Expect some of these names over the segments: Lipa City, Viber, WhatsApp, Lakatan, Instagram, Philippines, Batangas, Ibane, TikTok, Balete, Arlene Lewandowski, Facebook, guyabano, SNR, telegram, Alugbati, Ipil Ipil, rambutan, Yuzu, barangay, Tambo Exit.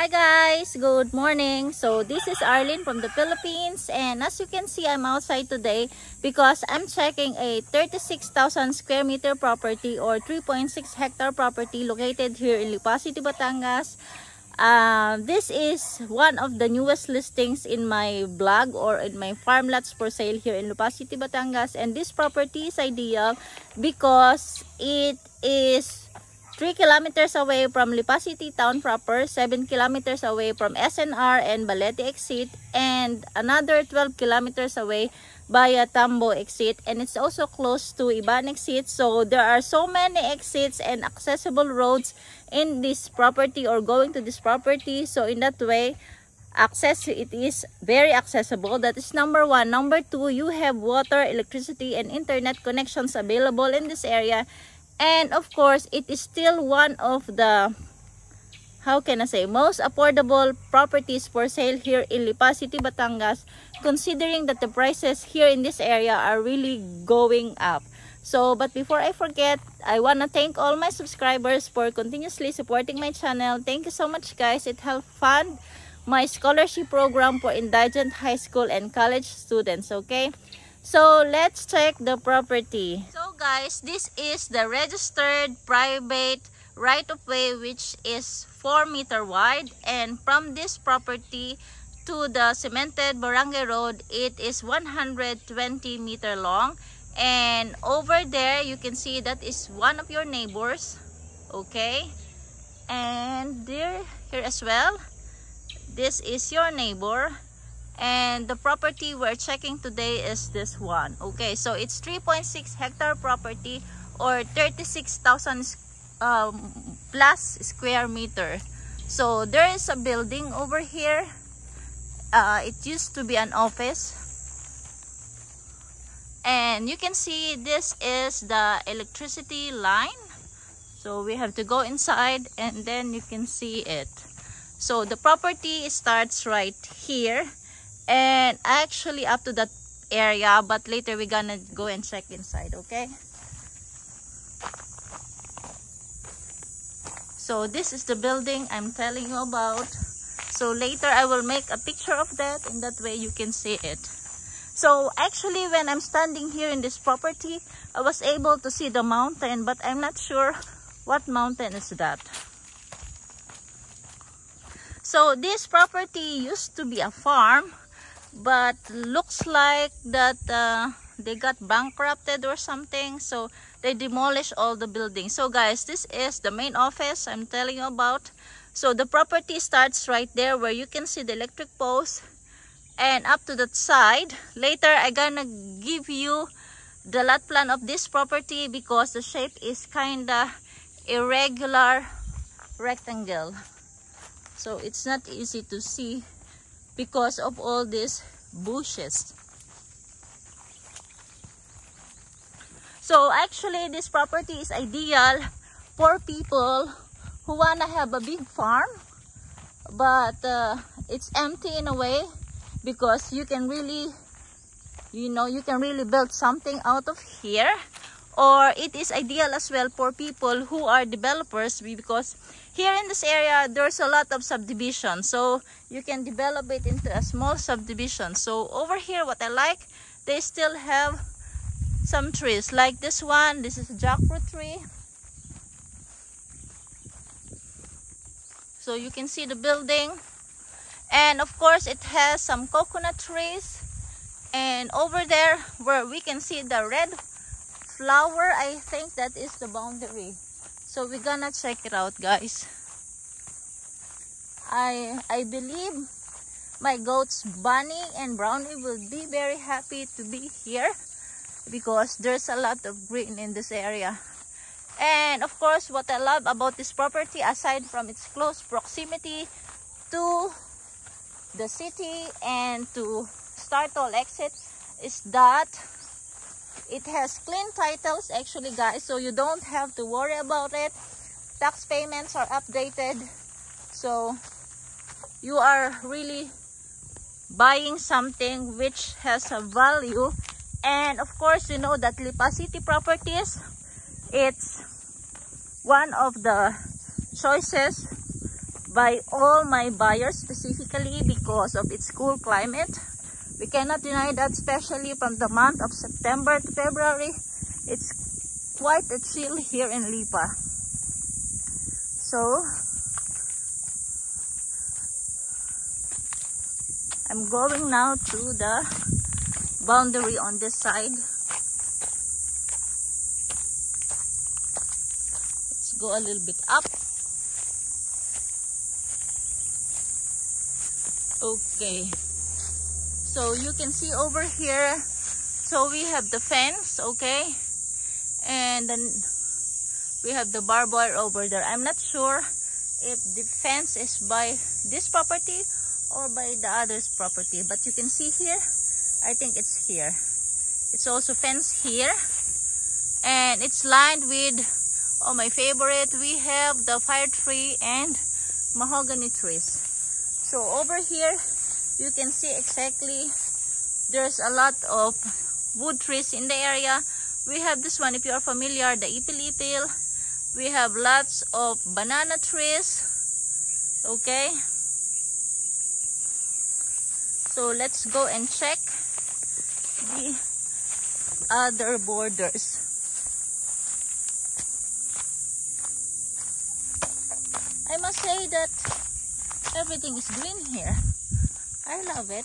Hi guys, good morning. So this is Arlene from the Philippines, and as you can see, I'm outside today because I'm checking a 36,000 square meter property or 3.6 hectare property located here in Lipa City, Batangas. This is one of the newest listings in my blog or in my farm lots for sale here in Lipa City, Batangas, and this property is ideal because it is 3 kilometers away from Lipa City town proper, 7 kilometers away from SNR and Balete exit, and another 12 kilometers away via Tambo exit, and it's also close to Ibane exit. So there are so many exits and accessible roads in this property or going to this property. So in that way, it is very accessible. That is number one. Number two, you have water, electricity, and internet connections available in this area. And of course, it is still one of the, how can I say, most affordable properties for sale here in Lipa City, Batangas, considering that the prices here in this area are really going up. So, but before I forget, I want to thank all my subscribers for continuously supporting my channel. Thank you so much, guys. It helped fund my scholarship program for indigent high school and college students, okay? So, let's check the property. So, guys, this is the registered private right-of-way, which is 4 meter wide. And from this property to the cemented barangay road, it is 120 meter long. And over there, you can see that is one of your neighbors. Okay? And there, here as well, this is your neighbor. And the property we're checking today is this one. Okay, so it's 3.6 hectare property or 36,000 plus square meter. So there is a building over here. It used to be an office. And you can see this is the electricity line. So we have to go inside and then you can see it. So the property starts right here. And actually up to that area, but later we're gonna go and check inside, okay? So this is the building I'm telling you about. So later I will make a picture of that, and that way you can see it. So actually when I'm standing here in this property, I was able to see the mountain, but I'm not sure what mountain is that. So this property used to be a farm, but looks like that they got bankrupted or something, so they demolished all the buildings. So guys, this is the main office I'm telling you about. So the property starts right there where you can see the electric post, and up to that side. Later I'm gonna give you the lot plan of this property because the shape is kinda irregular rectangle, so it's not easy to see because of all these bushes. So actually this property is ideal for people who wanna have a big farm, but it's empty in a way because you can really, you know, you can really build something out of here. Or it is ideal as well for people who are developers, because here in this area there's a lot of subdivision, so you can develop it into a small subdivision. So over here, what I like, they still have some trees like this one. This is a jackfruit tree. So you can see the building, and of course it has some coconut trees. And over there where we can see the red flower, I think that is the boundary. So we're gonna check it out, guys. I believe my goats Bunny and Brownie will be very happy to be here because there's a lot of green in this area. And of course, what I love about this property, aside from its close proximity to the city and to Startol exit, is that it has clean titles actually, guys, so you don't have to worry about it. Tax payments are updated, so you are really buying something which has a value. And of course, you know that Lipa City properties, it's one of the choices by all my buyers, specifically because of its cool climate. We cannot deny that, especially from the month of September to February, it's quite a chill here in Lipa. So I'm going now to the boundary on this side. Let's go a little bit up. Okay, so you can see over here, so we have the fence, okay, and then we have the barbed wire over there. I'm not sure if the fence is by this property or by the other's property, but you can see here, I think it's here. It's also fenced here, and it's lined with, oh, my favorite, we have the fire tree and mahogany trees. So over here you can see exactly there's a lot of wood trees in the area. We have this one, if you are familiar, the Ipil Ipil. We have lots of banana trees, okay. So let's go and check the other borders. I must say that everything is green here. I love it.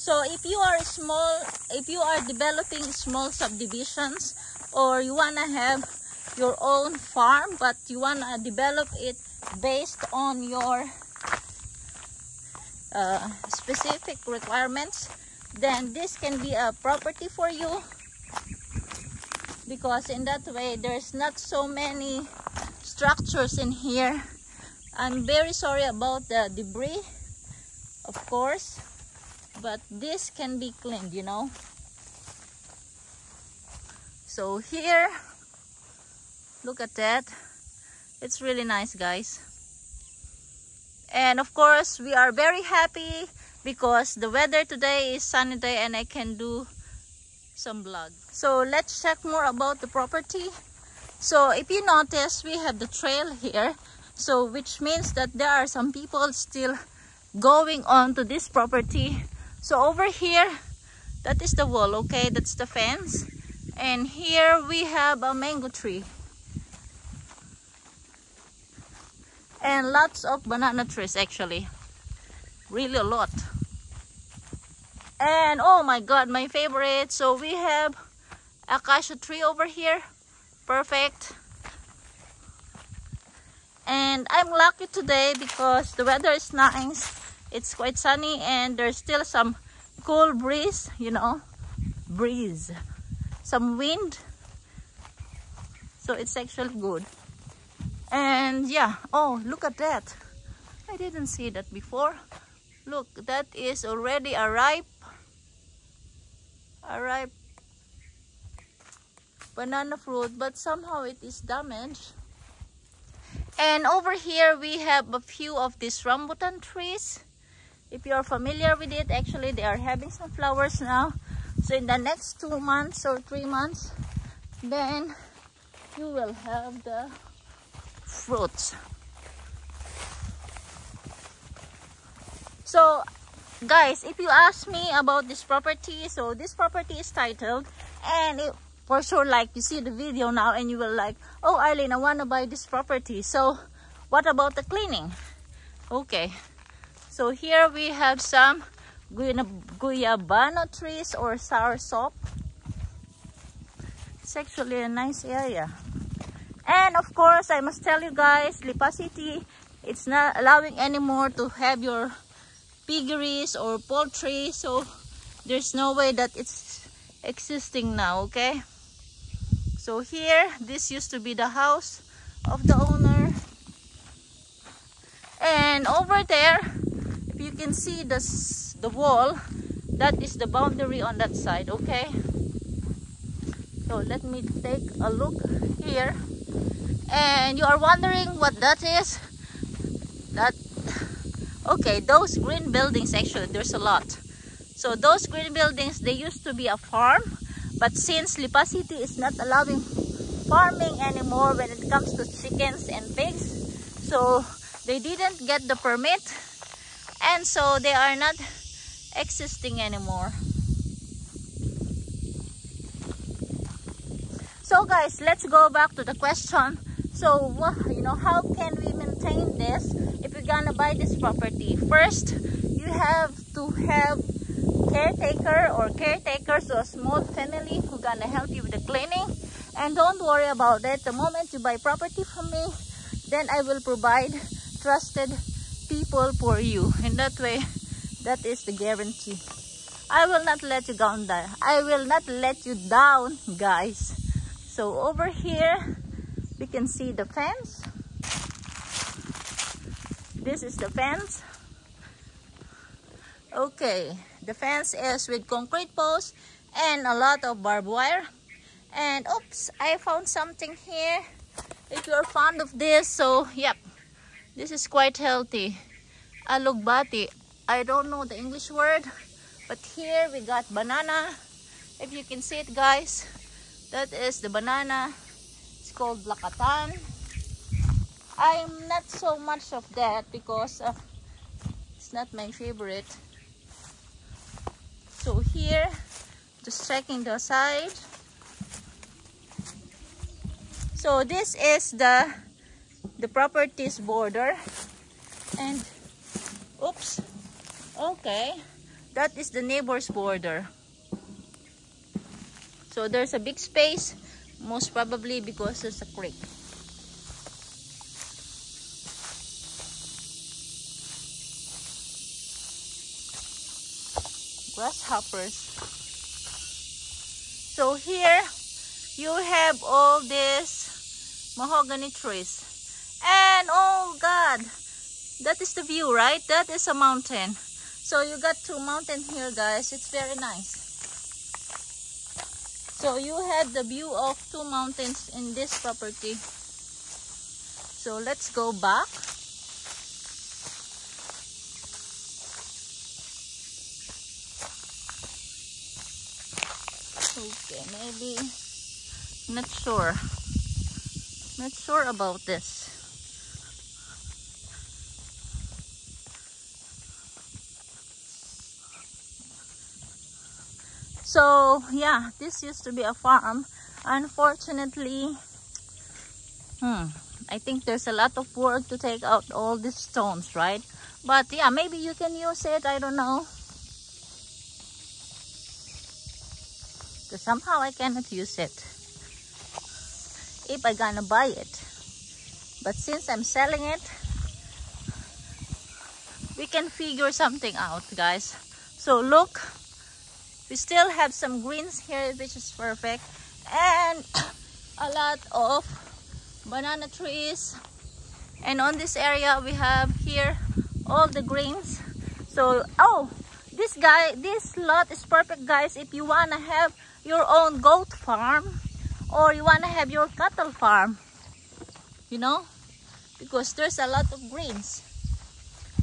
So if you are small, if you are developing small subdivisions, or you want to have your own farm but you want to develop it based on your specific requirements, then this can be a property for you, because in that way there's not so many structures in here. I'm very sorry about the debris, of course, but this can be cleaned, you know. So here, look at that, it's really nice, guys. And of course, we are very happy because the weather today is sunny day and I can do some vlog. So let's check more about the property. So if you notice, we have the trail here, so which means that there are some people still going on to this property. So over here, that is the wall, okay, that's the fence. And here we have a mango tree and lots of banana trees, actually, really a lot. And oh my god, my favorite, so we have acacia tree over here, perfect. And I'm lucky today because the weather is nice, it's quite sunny, and there's still some cool breeze, you know, some wind, so it's actually good. And yeah, oh, look at that, I didn't see that before. Look, that is already a ripe banana fruit, but somehow it is damaged. And over here we have a few of these rambutan trees. If you are familiar with it, actually they are having some flowers now. So in the next 2 months or 3 months, then you will have the fruits. So guys, if you ask me about this property, so this property is titled, and it, for sure, like you see the video now and you will like, oh Arlene, I want to buy this property, so what about the cleaning? Okay, so here we have some guyabano trees or sour sop. It's actually a nice area. And of course, I must tell you guys, Lipa City, it's not allowing anymore to have your piggeries or poultry. So there's no way that it's existing now, okay? So here, this used to be the house of the owner. And over there, if you can see the wall, that is the boundary on that side, okay? So let me take a look here. And you are wondering what that is? That, okay, those green buildings, actually there's a lot. So those green buildings, they used to be a farm, but since Lipa City is not allowing farming anymore when it comes to chickens and pigs. So they didn't get the permit, and so they are not existing anymore. So guys, let's go back to the question. So how can we maintain this if you're gonna buy this property? First, you have to have caretaker or caretakers or a small family who gonna help you with the cleaning. And don't worry about it. The moment you buy property from me, then I will provide trusted people for you. In that way, that is the guarantee. I will not let you down there. I will not let you down, guys. So over here, we can see the fence. This is the fence. Okay, the fence is with concrete posts and a lot of barbed wire. And oops, I found something here. If you're fond of this, so yep, this is quite healthy. Alugbati. I don't know the English word, but here we got banana. If you can see it, guys, that is the banana. It's called Lakatan. I'm not so much of that because it's not my favorite. So here, just checking the side. So this is the properties border, and oops. Okay, that is the neighbor's border. So there's a big space, most probably because there's a creek. Grasshoppers. So here you have all these mahogany trees. And oh God, that is the view, right? That is a mountain. So you got two mountains here, guys. It's very nice. So you have the view of two mountains in this property. So let's go back. Okay, maybe. Not sure. Not sure about this. So yeah, this used to be a farm. Unfortunately, I think there's a lot of work to take out all these stones, right? But yeah, maybe you can use it, I don't know. Because somehow I cannot use it if I'm gonna buy it. But since I'm selling it, we can figure something out, guys. So look. We still have some greens here, which is perfect, and a lot of banana trees. And on this area, we have here all the greens. So, oh, this lot is perfect, guys, if you want to have your own goat farm or you want to have your cattle farm, you know, because there's a lot of greens.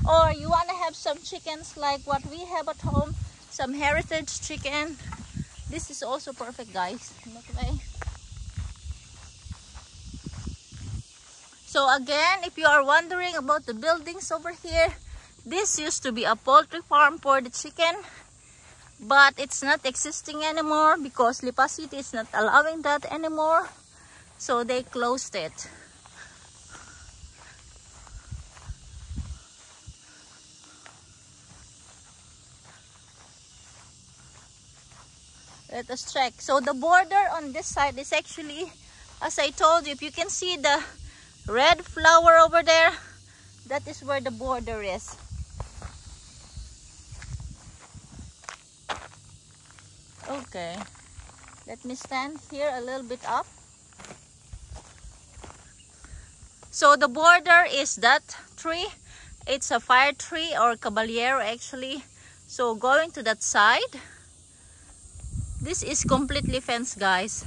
Or you want to have some chickens like what we have at home. Some heritage chicken. This is also perfect, guys. Okay. So again, if you are wondering about the buildings over here, this used to be a poultry farm for the chicken, but it's not existing anymore because Lipa City is not allowing that anymore. So they closed it. Let us check. So the border on this side is actually, as I told you, if you can see the red flower over there, that is where the border is. Okay, let me stand here a little bit up. So the border is that tree. It's a fire tree or caballero actually. So going to that side. This is completely fenced, guys.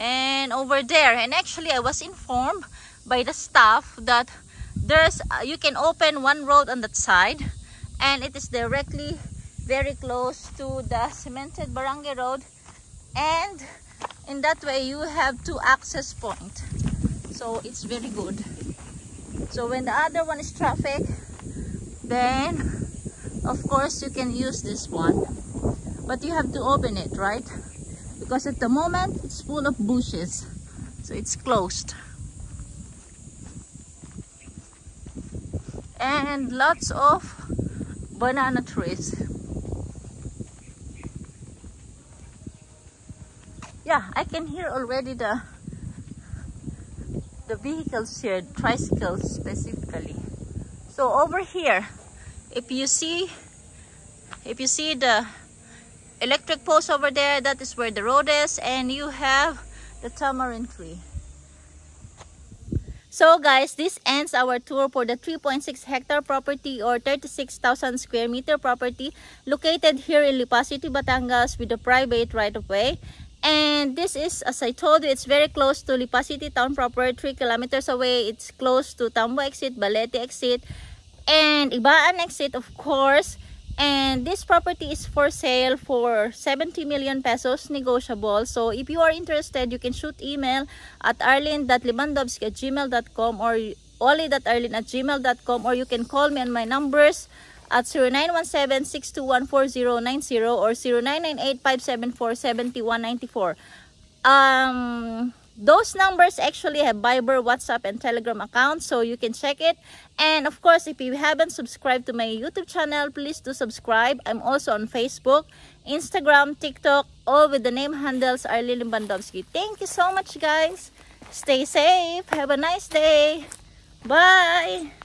And over there, and actually I was informed by the staff that there's you can open one road on that side, and it is directly very close to the cemented barangay road, and In that way, you have two access points. So it's very good. So when the other one is traffic, then of course you can use this one. But you have to open it, right? Because at the moment, it's full of bushes. So it's closed. And lots of banana trees. Yeah, I can hear already the vehicles here, tricycles specifically. So over here, if you see the electric post over there, that is where the road is, and you have the tamarind tree. So guys, this ends our tour for the 3.6 hectare property or 36,000 square meter property located here in Lipa City, Batangas with a private right-of-way. And this is, as I told you, it's very close to Lipa City town proper, 3 kilometers away. It's close to Tambo Exit, Balete Exit, and Ibane Exit, of course. And this property is for sale for 70 million pesos negotiable. So if you are interested, you can shoot email at arlene.lewandowski@gmail.com or ollie.arlene@gmail.com, or you can call me on my numbers at 0917-621-4090 or 0998-574-7194. Those numbers actually have Viber, WhatsApp, and Telegram accounts, so you can check it. And of course, if you haven't subscribed to my YouTube channel, please do subscribe. I'm also on Facebook, Instagram, TikTok, all with the name handles Arlene Lewandowski. Thank you so much, guys. Stay safe. Have a nice day. Bye.